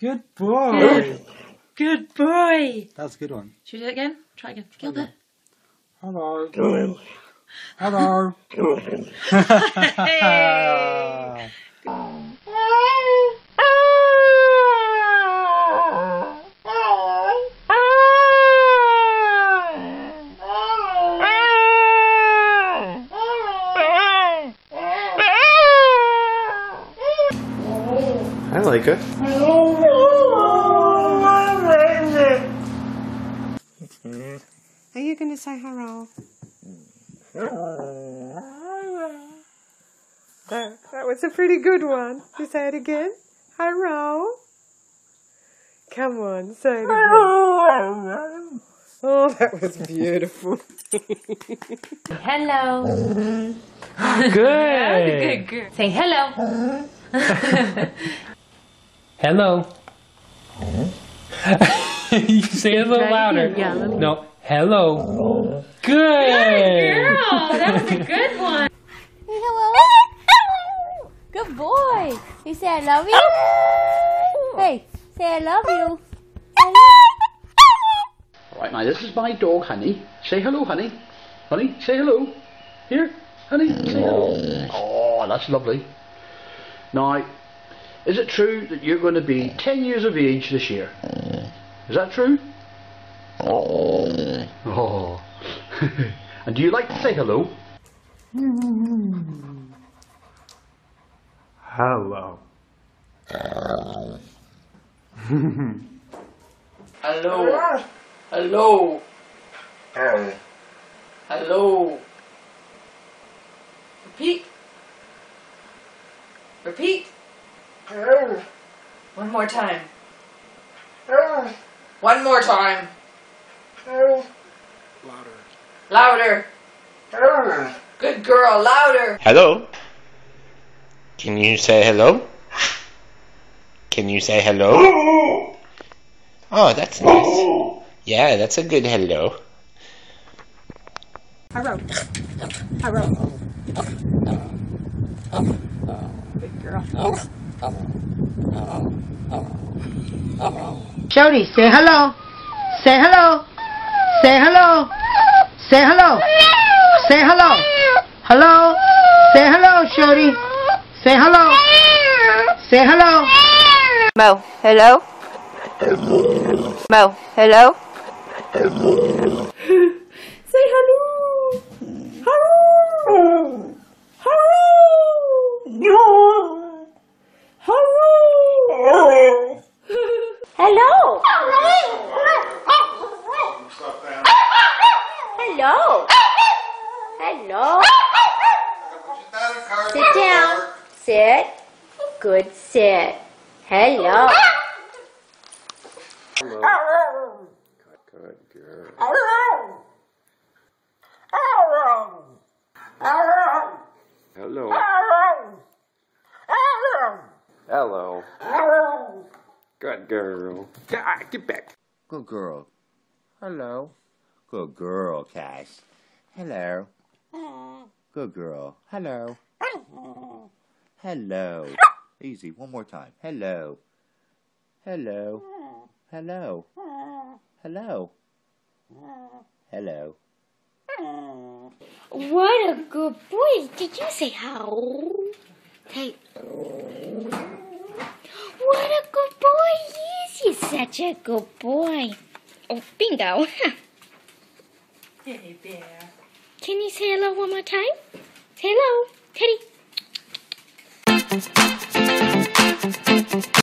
Good boy. Good boy. That was a good one. Should we do it again? Try again. Gilbert. Hello. Hello. Hello. Hey. I like it. Are you going to say hello? That was a pretty good one. You say it again. Hello. Come on, say it again. Oh, that was beautiful. Hello. Good. Good. Good. Say hello. Hello. You say it a little louder. Yeah, no, hello. Good. Good girl. That was a good one. Hello. Good boy. You say I love you. Hey, say I love you. All right, now this is my dog, honey. Say hello, honey. Honey, say hello. Here, honey, say hello. Oh, that's lovely. Now, is it true that you're going to be 10 years of age this year? Is that true? Oh. And do you like to say hello? Hello. Hello. Hello. Hello. Hello. Repeat. Repeat. One more time. One more time. Louder. Louder. Good girl, louder. Hello. Can you say hello? Can you say hello? Oh, that's nice. Yeah, that's a good hello. Hello. Hello. Good girl. Shorty, say hello. Say hello. Say hello. Say hello. Say hello. Hello. Say hello, Shorty. Say hello. Say hello. Mo, hello. Mo, hello. Say hello. Hello. Hello. Hello. Hello. Hello. Hello. Sit down. Sit. Good sit. Hello. Hello. Good girl. Hello. Hello. Hello. Hello. Hello. Hello. Good girl. Get back. Good girl. Hello. Good girl, Cash. Hello. Good girl. Hello. Hello. Easy. One more time. Hello. Hello. Hello. Hello. Hello. What a good boy. Did you say hello? Hey. What a good boy he is! He's such a good boy. Oh, bingo! Teddy bear. Can you say hello one more time? Say hello, Teddy.